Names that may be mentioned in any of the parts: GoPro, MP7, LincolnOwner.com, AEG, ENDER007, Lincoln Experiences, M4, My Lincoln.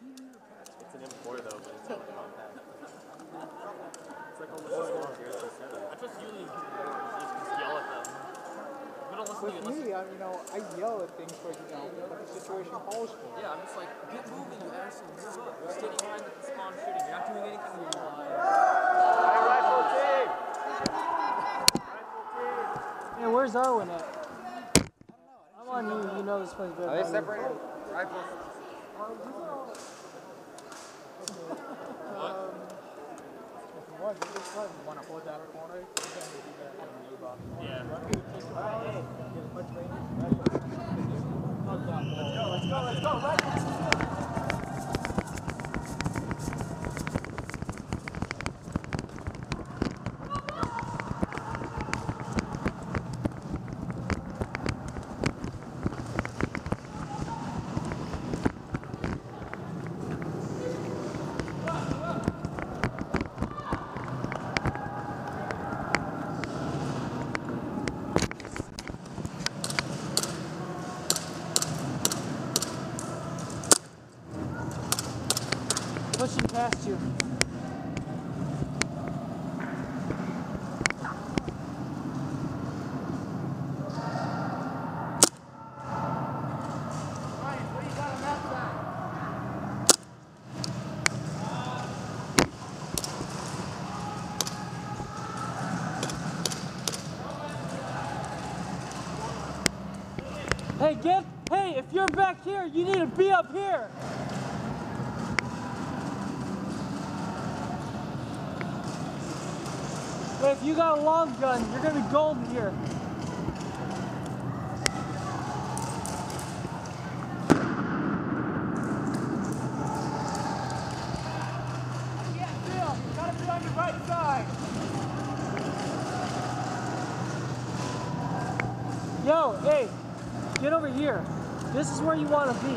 It's an M4 though, but it's not a compact. It's like almost as long as the MP7. I trust you just yell at them. With me, I, I yell at things for, what the situation calls for. Yeah, I'm just like, get moving, you asshole, move up. You're standing behind the spawn shooting. You're not doing anything with your life. Hey, rifle team! Rifle team! Man, where's Owen at? I don't know. I'm on you, you know this place better. Are they separated? Rifles. Want to hold down a corner? You can't do that on the U-box. Yeah. Let's go, let's go, right? Pushing past you. Hey, if you're back here, you need to be up here. But if you got a long gun, you're going to be golden here. Yeah, Bill, you've got to be on your right side. Yo, hey, get over here. This is where you want to be.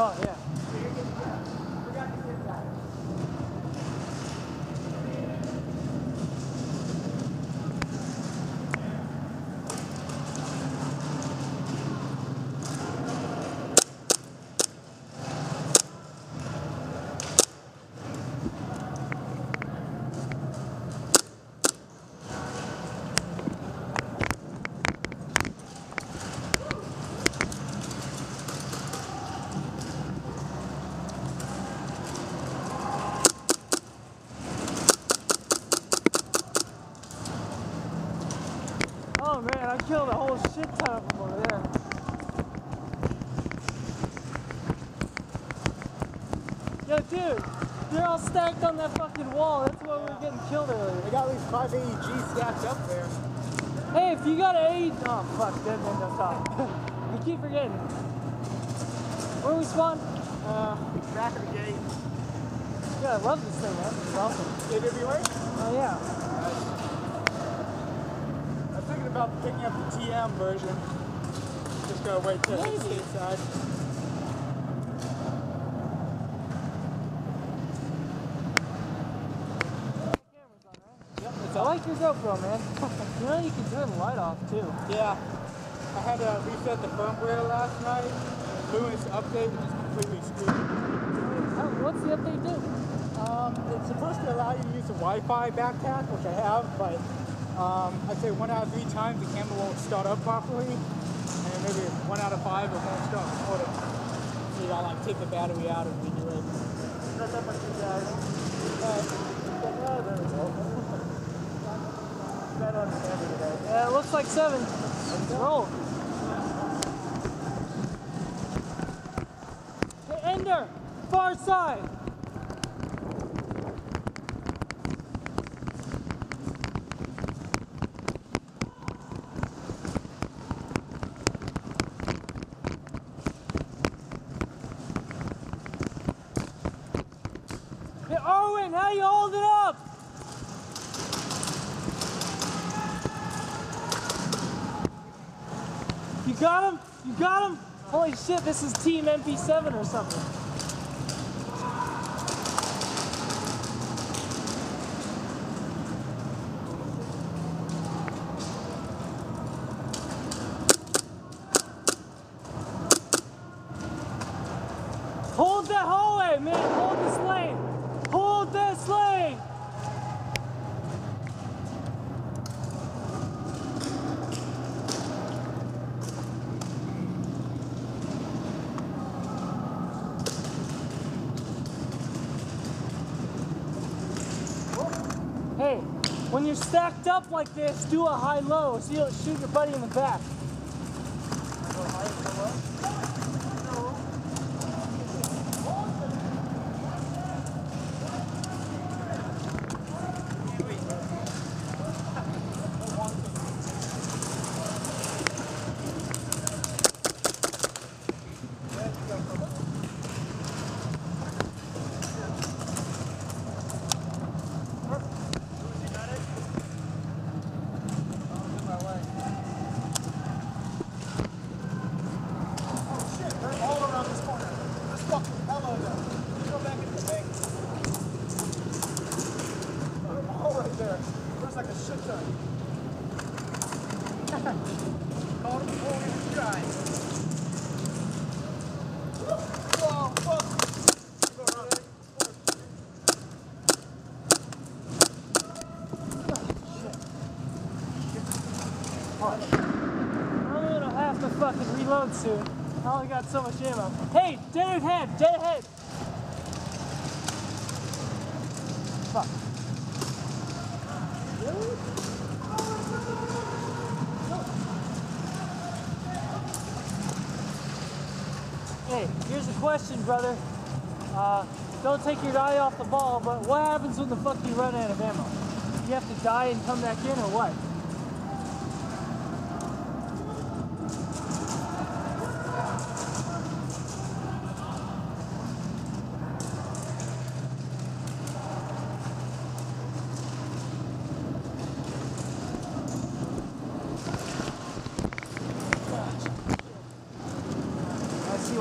Oh, yeah. Oh man, I killed a whole shit ton of them over there. Yo dude, they're all stacked on that fucking wall, that's why we were getting killed earlier. They got at least 5 AEGs stacked up there. Hey, if you got an AEG... Oh fuck, dead man don't talk. We keep forgetting. Where we spawn? Back of the gate. Yeah, I love this thing, man. It's awesome. AWA? Oh yeah. About picking up the TM version. Just gotta wait till it's inside. Yep, it's I like your GoPro, man. You know you can turn the light off too. Yeah. I had to reset the firmware last night. Lewis update was completely screwed. What's the update do? It's supposed to allow you to use a Wi-Fi backpack, which I have, but I'd say 1 out of 3 times the camera won't start up properly, and maybe 1 out of 5 it won't start recording. So you gotta like take the battery out and redo it. Yeah, it looks like 7. Let's roll. Hey, Ender, far side. How you hold it up? You got him? You got him? Holy shit, this is Team MP7 or something. Hold that hallway, man. Hold this lane. Hold this lane! Hey, when you're stacked up like this, do a high-low so you don't shoot your buddy in the back. I'm gonna have to fucking reload soon. I only got so much ammo. Hey, dead ahead, dead ahead. Fuck. Hey, here's a question, brother. Don't take your eye off the ball, but what happens when the fuck you run out of ammo? You have to die and come back in, or what?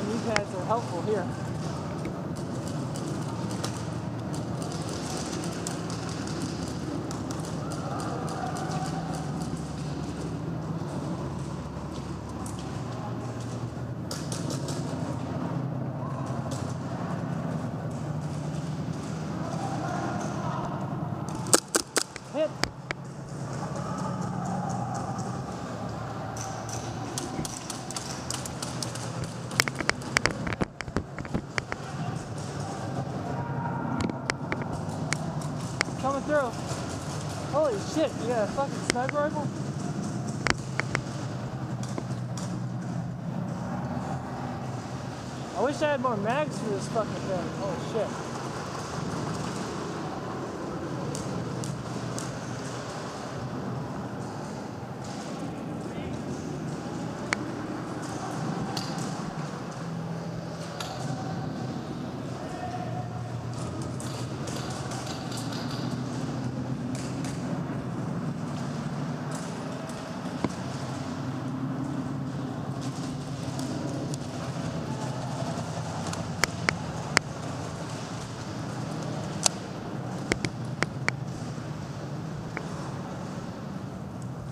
Knee pads are helpful here. Hit. Coming through. Holy shit, you got a fucking sniper rifle? I wish I had more mags for this fucking thing. Holy shit.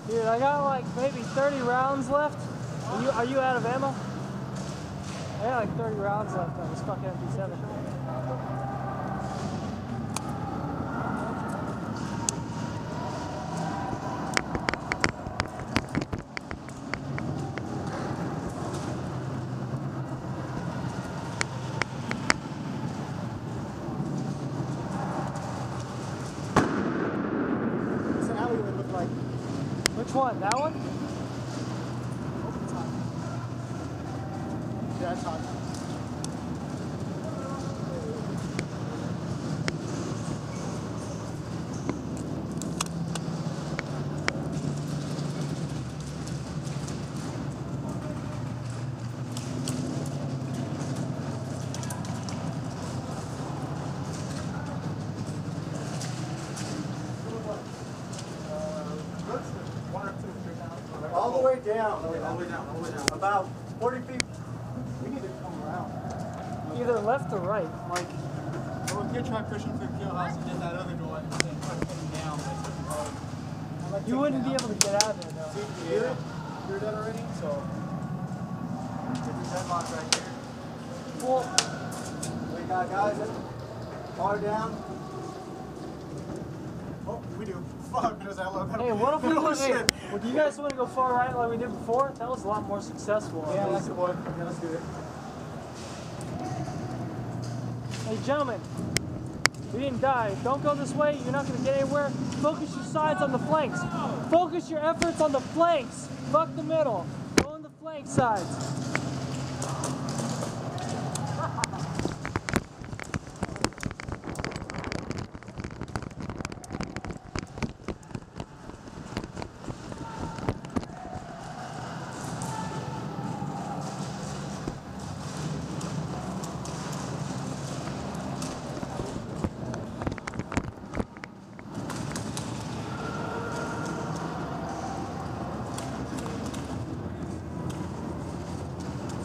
Dude, I got like maybe 30 rounds left. Are you out of ammo? I got like 30 rounds left on this fucking MP7. one? That one? Yeah, it's hot. All the way down. All the way down. About 40 feet. We need to come around. Either left or right. Like, well, we could try pushing through the kill house and get that other door and then push them down. Like, you wouldn't be able to get out of there, though. See, you hear it? You heard that already? So, there's a deadlock right here. Cool. We got guys far down. Oh, we do. Fuck, because I love that. Hey, what if we do shit? Well, do you guys want to go far right like we did before? That was a lot more successful. Yeah, that's the boy. Yeah, let's do it. Hey, gentlemen, we didn't die. Don't go this way. You're not going to get anywhere. Focus your sides on the flanks. Focus your efforts on the flanks. Fuck the middle. Go on the flank sides.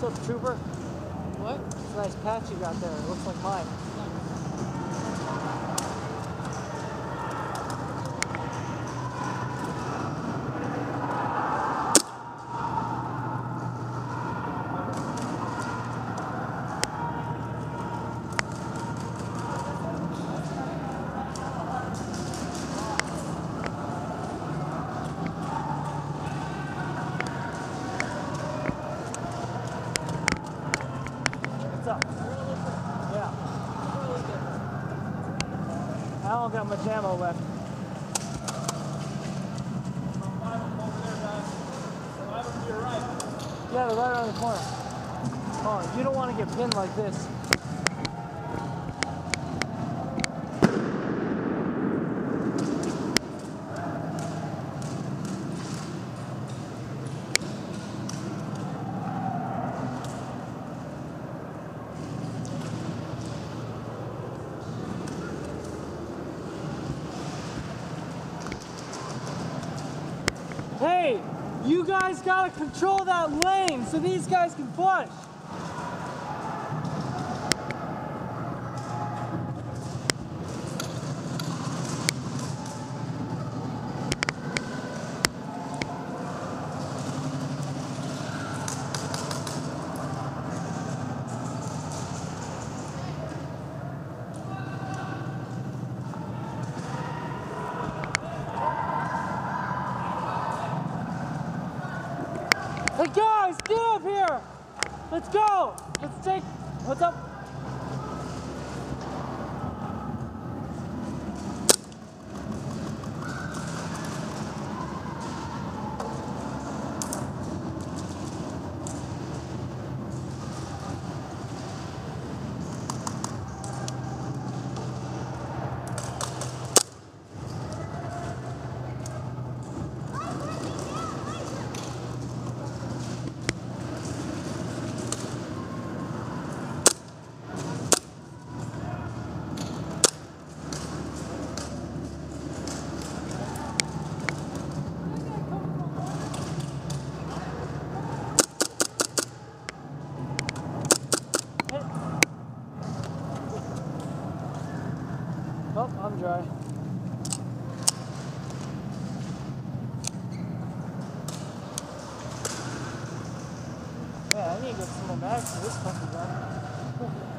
What's up, Trooper? What? It's a nice patch you got there. It looks like mine. I don't got much ammo left. Yeah, they're right around the corner. Oh, you don't want to get pinned like this. Hey, you guys gotta control that lane so these guys can push. Hey guys, get up here! Let's go! Let's take... What's up? Oh, I'm dry. Yeah, I need to get some more bags for this fucking guy.